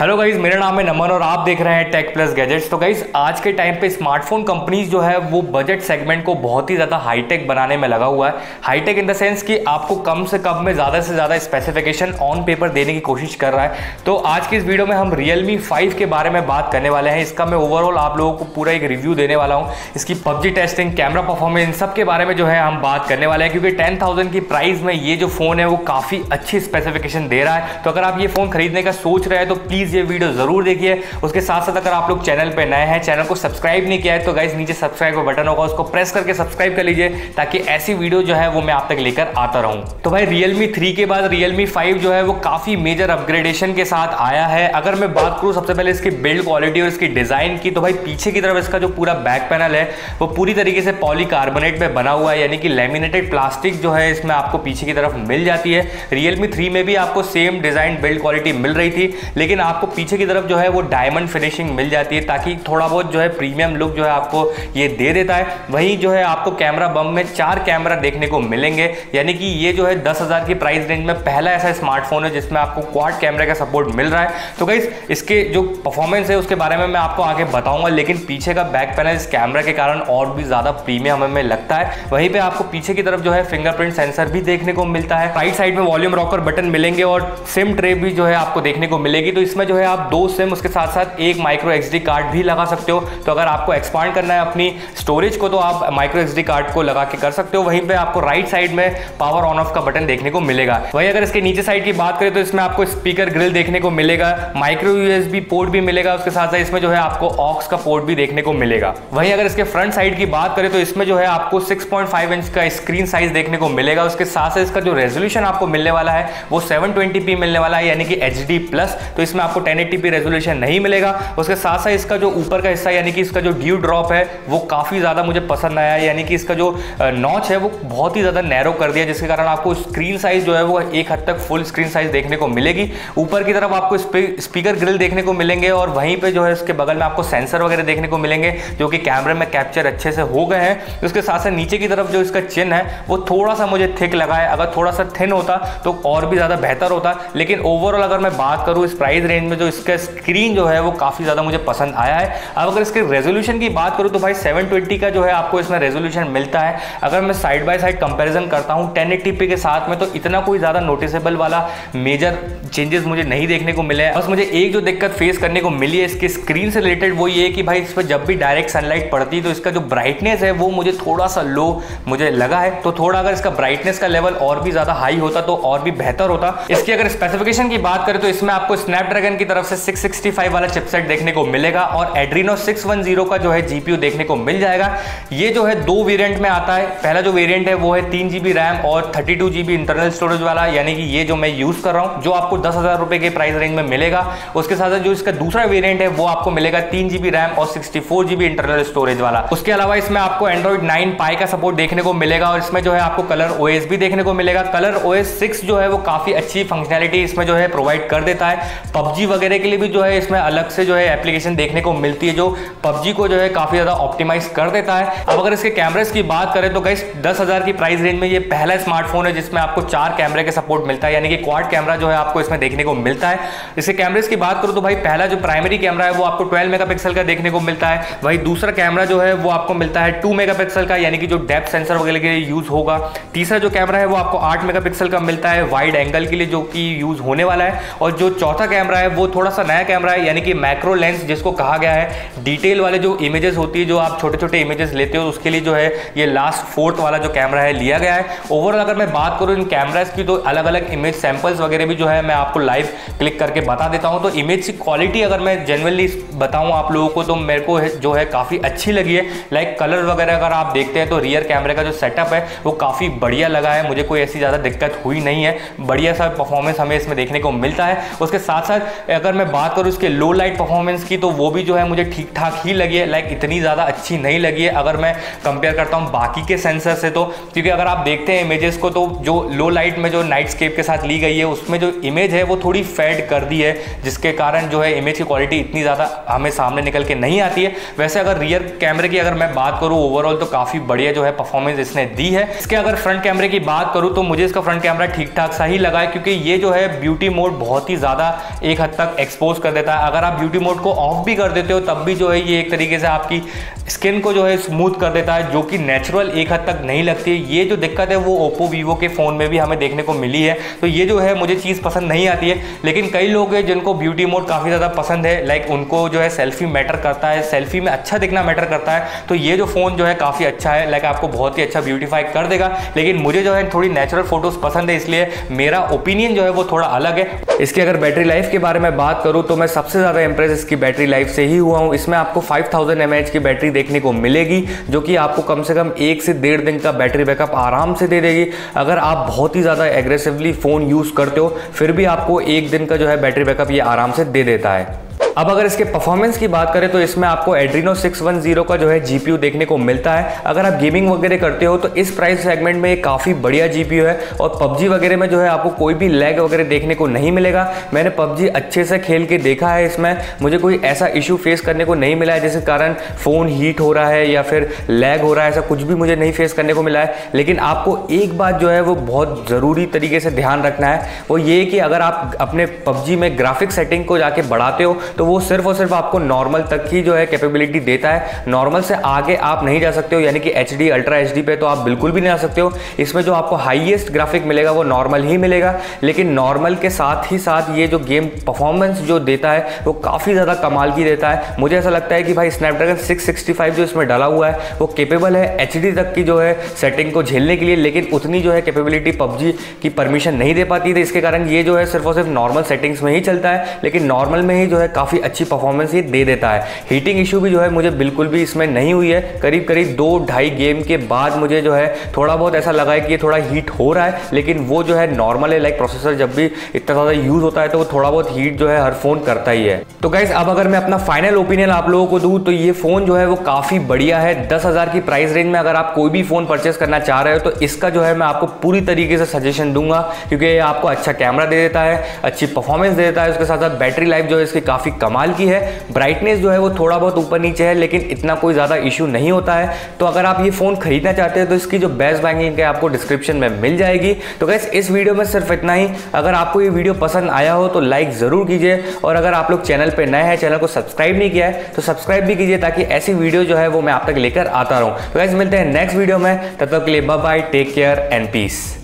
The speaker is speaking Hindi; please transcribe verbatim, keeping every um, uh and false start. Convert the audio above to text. हेलो गाइज, मेरा नाम है नमन और आप देख रहे हैं टेक प्लस गैजेट्स। तो गाइज आज के टाइम पे स्मार्टफोन कंपनीज जो है वो बजट सेगमेंट को बहुत ही ज़्यादा हाईटेक बनाने में लगा हुआ है। हाईटेक इन द सेंस कि आपको कम से कम में ज़्यादा से ज़्यादा स्पेसिफिकेशन ऑन पेपर देने की कोशिश कर रहा है। तो आज की इस वीडियो में हम Realme फाइव के बारे में बात करने वाले हैं। इसका मैं ओवरऑल आप लोगों को पूरा एक रिव्यू देने वाला हूँ। इसकी पबजी टेस्टिंग, कैमरा परफॉर्मेंस, इन सब के बारे में जो है हम बात करने वाले हैं, क्योंकि टेन थाउजेंड की प्राइस में ये जो फ़ोन है वो काफ़ी अच्छी स्पेसिफिकेशन दे रहा है। तो अगर आप ये फ़ोन खरीदने का सोच रहे हैं तो प्लीज़ ये वीडियो जरूर देखिए। उसके साथ साथ अगर आप लोग चैनल पे नए हैं, चैनल को सब्सक्राइब नहीं किया है तो गाइज नीचे सब्सक्राइब का बटन होगा, उसको प्रेस करके सब्सक्राइब कर लीजिए ताकि ऐसी वीडियो जो है वो मैं आप तक लेकर आता रहूं। तो भाई Realme थ्री के बाद Realme फाइव जो है वो काफ़ी मेजर अपग्रेडेशन के साथ आया है। अगर मैं बात करूँ सबसे पहले इसकी बिल्ड क्वालिटी और इसकी डिज़ाइन की, तो भाई पीछे की तरफ इसका जो पूरा बैक पैनल है वो पूरी तरीके से पॉलीकार्बोनेट में बना हुआ है, यानी कि लेमिनेटेड प्लास्टिक जो है इसमें आपको पीछे की तरफ मिल जाती है। Realme थ्री में भी आपको सेम डिज़ाइन बिल्ड क्वालिटी मिल रही थी, लेकिन आपको पीछे की तरफ जो है वो डायमंड फिनिशिंग मिल जाती है, ताकि थोड़ा बहुत जो है प्रीमियम लुक जो है आपको ये दे देता है। वहीं जो है आपको कैमरा बम में चार कैमरा देखने को मिलेंगे, यानी कि ये जो है दस हज़ार की प्राइस रेंज में पहला ऐसा स्मार्टफोन है जिसमें आपको क्वाड कैमरा का सपोर्ट मिल रहा है। तो गाइस इसके जो परफॉर्मेंस है उसके बारे में मैं आपको आगे बताऊंगा, लेकिन पीछे का बैक पैनल इस कैमरा के कारण और भी ज़्यादा प्रीमियम हमें लगता है। वहीं पर आपको पीछे की तरफ जो है फिंगरप्रिंट सेंसर भी देखने को मिलता है, राइट साइड में वॉल्यूम रॉकर बटन मिलेंगे और सिम ट्रे भी जो है आपको देखने को मिलेगी। तो इसमें जो है आप दो सिम, उसके साथ साथ एक माइक्रो एक्सडी कार्ड भी लगा सकते हो। तो अगर आपको एक्सपांड करना है अपनी स्टोरेज को तो आप माइक्रो एक्सडी कार्ड को लगा के कर सकते हो। वहीं पे आपको राइट साइड में पावर ऑन ऑफ का बटन देखने को मिलेगा। वहीं अगर इसके नीचे साइड की बात करें तो इसमें आपको स्पीकर ग्रिल देखने को मिलेगा, माइक्रो यूएसबी पोर्ट भी मिलेगा, उसके साथ साथ इसमें जो है आपको ऑक्स का पोर्ट भी देखने को मिलेगा। वहीं अगर इसके फ्रंट साइड की बात करें तो इसमें जो है आपको सिक्स पॉइंट फाइव इंच का स्क्रीन साइज देखने को मिलेगा। उसके साथ साथ इसका जो रेजोल्यूशन आपको मिलने वाला है वो सेवन ट्वेंटी पी मिलने वाला है, यानी कि एच डी प्लस। तो इसमें आपको टेन एटी पी रेजोल्यूशन नहीं मिलेगा। उसके साथ साथ इसका जो ऊपर का हिस्सा यानी कि इसका जो ड्यू ड्रॉप है वो काफ़ी ज़्यादा मुझे पसंद आया, यानी कि इसका जो नॉच है वो बहुत ही ज़्यादा नैरो कर दिया, जिसके कारण आपको स्क्रीन साइज जो है वो एक हद तक फुल स्क्रीन साइज देखने को मिलेगी। ऊपर की तरफ आपको स्पीकर ग्रिल देखने को मिलेंगे और वहीं पर जो है उसके बगल में आपको सेंसर वगैरह देखने को मिलेंगे जो कि कैमरे में कैप्चर अच्छे से हो गए हैं। उसके साथ साथ नीचे की तरफ जो इसका चिन्ह है वो थोड़ा सा मुझे थिक लगा है, अगर थोड़ा सा थिन होता तो और भी ज़्यादा बेहतर होता। लेकिन ओवरऑल अगर मैं बात करूँ इस प्राइस रेंज में जो इसका स्क्रीन जो है वो काफ़ी ज़्यादा मुझे पसंद आया है। अब अगर इसके रेजोल्यूशन की बात करूँ तो भाई सेवन ट्वेंटी का जो है आपको इसमें रेजोल्यूशन मिलता है। अगर मैं साइड बाय साइड कंपैरिजन करता हूँ टेन एटी पी के साथ में तो इतना कोई ज़्यादा नोटिसेबल वाला मेजर चेंजेस मुझे नहीं देखने को मिले हैं। बस मुझे एक जो दिक्कत फेस करने को मिली है इसकी स्क्रीन से रिलेटेड वो ये कि भाई इस पर जब भी डायरेक्ट सनलाइट पड़ती है तो इसका जो ब्राइटनेस है वो मुझे थोड़ा सा लो मुझे लगा है। तो थोड़ा अगर इसका ब्राइटनेस का लेवल और भी ज़्यादा हाई होता तो और भी बेहतर होता। इसकी अगर स्पेसिफिकेशन की बात करें तो इसमें आपको स्नैपड्रैगन की तरफ से सिक्स सिक्सटी फाइव वाला चिपसेट देखने को मिलेगा और एड्रीनो सिक्स वन जीरो का जो है जीपीयू देखने को मिल जाएगा। ये जो है दो वेरिएंट में आता है। पहला जो वेरिएंट है वो है तीन जीबी रैम और thirty two GB internal storage वाला, यानी कि ये जो मैं यूज़ कर रहा हूँ, जो आपको दस हज़ार रुपये के प्राइस रेंज में मिलेगा। उसके साथ साथ जो इसका दूसरा वेरिएंट है वो आपको मिलेगा तीन जीबी रैम और sixty four GB internal storage वाला। उसके अलावा इसमें आपको एंड्रॉइड नाइन पाई का सपोर्ट देखने को मिलेगा और इसमें जो है आपको कलर ओ एस भी देखने को मिलेगा। कलर ओ एस सिक्स जो है वो काफ़ी अच्छी फंक्शनैलिटी इसमें जो है प्रोवाइड कर देता है। पबजी वगैरह के लिए भी जो है इसमें अलग से जो है एप्लीकेशन देखने को मिलती है जो पबजी को जो है काफ़ी ज़्यादा ऑप्टिमाइज कर देता है। अब अगर इसके कैमरेस की बात करें तो गाइस दस हज़ार की प्राइस रेंज में ये पहला स्मार्टफोन है जिसमें आपको चार कैमरे का सपोर्ट मिलता है, यानी कि क्वाड कैमरा जो है आपको इसमें देखने को मिलता है। इसके कैमरेस की बात करूँ तो भाई पहला जो प्राइमरी कैमरा है वो आपको ट्वेल्व मेगा पिक्सल का देखने को मिलता है। वही दूसरा कैमरा जो है वो आपको मिलता है टू मेगा पिक्सल का, यानी कि जो डेप्थ सेंसर वगैरह के लिए यूज़ होगा। तीसरा जो कैमरा है वो आपको आठ मेगा पिक्सल का मिलता है वाइड एंगल के लिए जो कि यूज़ होने वाला है। और जो चौथा कैमरा है वो थोड़ा सा नया कैमरा है, यानी कि मैक्रो लेंस जिसको कहा गया है। डिटेल वाले जो इमेजेस होती है, जो आप छोटे छोटे इमेजेस लेते हो, उसके लिए जो है ये लास्ट फोर्थ वाला जो कैमरा है लिया गया है। ओवरऑल अगर मैं बात करूँ इन कैमरास की तो अलग अलग इमेज सैंपल्स वगैरह भी जो है मैं आपको लाइव क्लिक करके बता देता हूँ। तो इमेज की क्वालिटी अगर मैं जनरली बताऊँ आप लोगों को तो मेरे को जो है काफ़ी अच्छी लगी है। लाइक कलर वगैरह अगर आप देखते हैं तो रियर कैमरे का जो सेटअप है वो काफ़ी बढ़िया लगा है, मुझे कोई ऐसी ज़्यादा दिक्कत हुई नहीं है। बढ़िया सा परफॉर्मेंस हमें इसमें देखने को मिलता है। उसके साथ साथ अगर मैं बात करूँ इसके लो लाइट परफॉर्मेंस की तो वो भी जो है मुझे ठीक ठाक ही लगी है, लाइक इतनी ज़्यादा अच्छी नहीं लगी है अगर मैं कंपेयर करता हूँ बाकी के सेंसर से। तो क्योंकि अगर आप देखते हैं इमेजेस को तो जो लो लाइट में जो नाइटस्केप के साथ ली गई है उसमें जो इमेज है वो थोड़ी फेड कर दी है, जिसके कारण जो है इमेज की क्वालिटी इतनी ज़्यादा हमें सामने निकल के नहीं आती है। वैसे अगर रियर कैमरे की अगर मैं बात करूँ ओवरऑल तो काफ़ी बढ़िया जो है परफॉर्मेंस इसने दी है। इसके अगर फ्रंट कैमरे की बात करूँ तो मुझे इसका फ्रंट कैमरा ठीक ठाक सा ही लगा है, क्योंकि ये जो है ब्यूटी मोड बहुत ही ज़्यादा एक हद तक एक्सपोज कर देता है। अगर आप ब्यूटी मोड को ऑफ भी कर देते हो तब भी जो है ये एक तरीके से आपकी स्किन को जो है स्मूथ कर देता है, जो कि नेचुरल एक हद तक नहीं लगती। ये जो दिक्कत है वो ओप्पो वीवो के फ़ोन में भी हमें देखने को मिली है, तो ये जो है मुझे चीज़ पसंद नहीं आती है। लेकिन कई लोग हैं जिनको ब्यूटी मोड काफ़ी ज़्यादा पसंद है, लाइक उनको जो है सेल्फी मैटर करता है, सेल्फी में अच्छा दिखना मैटर करता है, तो ये जो फ़ोन जो है काफ़ी अच्छा है, लाइक आपको बहुत ही अच्छा ब्यूटीफाई कर देगा। लेकिन मुझे जो है थोड़ी नेचुरल फोटोज़ पसंद है, इसलिए मेरा ओपिनियन जो है वो थोड़ा अलग है। इसकी अगर बैटरी लाइफ के बारे में बात करूँ तो मैं सबसे ज़्यादा इंप्रेस इसकी बैटरी लाइफ से ही हुआ हूँ। इसमें आपको फाइव थाउज़ेंड एमएएच की बैटरी देखने को मिलेगी, जो कि आपको कम से कम एक से डेढ़ दिन का बैटरी बैकअप आराम से दे देगी। अगर आप बहुत ही ज़्यादा एग्रेसिवली फ़ोन यूज़ करते हो फिर भी आपको एक दिन का जो है बैटरी बैकअप ये आराम से दे देता है। अब अगर इसके परफॉर्मेंस की बात करें तो इसमें आपको एड्रीनो सिक्स वन ज़ीरो का जो है जीपीयू देखने को मिलता है। अगर आप गेमिंग वगैरह करते हो तो इस प्राइस सेगमेंट में ये काफ़ी बढ़िया जीपीयू है, और पबजी वगैरह में जो है आपको कोई भी लैग वगैरह देखने को नहीं मिलेगा। मैंने पबजी अच्छे से खेल के देखा है, इसमें मुझे कोई ऐसा इशू फेस करने को नहीं मिला है जिसके कारण फ़ोन हीट हो रहा है या फिर लैग हो रहा है, ऐसा कुछ भी मुझे नहीं फेस करने को मिला है। लेकिन आपको एक बात जो है वो बहुत ज़रूरी तरीके से ध्यान रखना है, वो ये कि अगर आप अपने पबजी में ग्राफिक सेटिंग को जाके बढ़ाते हो तो वो सिर्फ और सिर्फ आपको नॉर्मल तक ही जो है कैपेबिलिटी देता है, नॉर्मल से आगे आप नहीं जा सकते हो, यानी कि H D ultra H D पे तो आप बिल्कुल भी नहीं जा सकते हो। इसमें जो आपको हाईएस्ट ग्राफिक मिलेगा वो नॉर्मल ही मिलेगा, लेकिन नॉर्मल के साथ ही साथ ये जो गेम परफॉर्मेंस जो देता है वो काफ़ी ज़्यादा कमाल की देता है। मुझे ऐसा लगता है कि भाई स्नैपड्रैगन सिक्स सिक्सटी फाइव जो इसमें डाला हुआ है वो केपेबल है एच डी तक की जो है सेटिंग को झेलने के लिए, लेकिन उतनी जो है कैपेबिलिटी पबजी की परमिशन नहीं दे पाती थी। इसके कारण ये जो है सिर्फ और सिर्फ नॉर्मल सेटिंग्स में ही चलता है, लेकिन नॉर्मल में ही जो है काफ़ी अच्छी परफॉर्मेंस ये दे देता है। हीटिंग इशू भी जो है मुझे बिल्कुल भी इसमें नहीं हुई है। करीब करीब दो ढाई गेम के बाद मुझे जो है थोड़ा बहुत ऐसा लगा है कि ये थोड़ा हीट हो रहा है, लेकिन वो जो है नॉर्मल है। लाइक प्रोसेसर जब भी इतना ज़्यादा यूज़ होता है तो वो थोड़ा बहुत हीट जो है हर फ़ोन करता ही है। तो गाइस अब अगर मैं अपना फाइनल ओपिनियन आप लोगों को दूँ तो ये फ़ोन जो है वो काफ़ी बढ़िया है। दस हज़ार की प्राइस रेंज में अगर आप कोई भी फ़ोन परचेस करना चाह रहे हो तो इसका जो है मैं आपको पूरी तरीके से सजेशन दूंगा, क्योंकि ये आपको अच्छा कैमरा दे देता है, अच्छी परफॉर्मेंस दे देता है, उसके साथ साथ बैटरी लाइफ जो है इसकी काफ़ी कमाल की है। ब्राइटनेस जो है वो थोड़ा बहुत ऊपर नीचे है, लेकिन इतना कोई ज़्यादा इशू नहीं होता है। तो अगर आप ये फ़ोन खरीदना चाहते हैं तो इसकी जो बेस्ट बाइंग है आपको डिस्क्रिप्शन में मिल जाएगी। तो गाइस इस वीडियो में सिर्फ इतना ही। अगर आपको ये वीडियो पसंद आया हो तो लाइक ज़रूर कीजिए, और अगर आप लोग चैनल पर नए हैं, चैनल को सब्सक्राइब नहीं किया है तो सब्सक्राइब भी कीजिए, ताकि ऐसी वीडियो जो है वो मैं आप तक लेकर आता रहूँ। तो गाइस मिलते हैं नेक्स्ट वीडियो में, तब तक के लिए bye bye, take care and piece.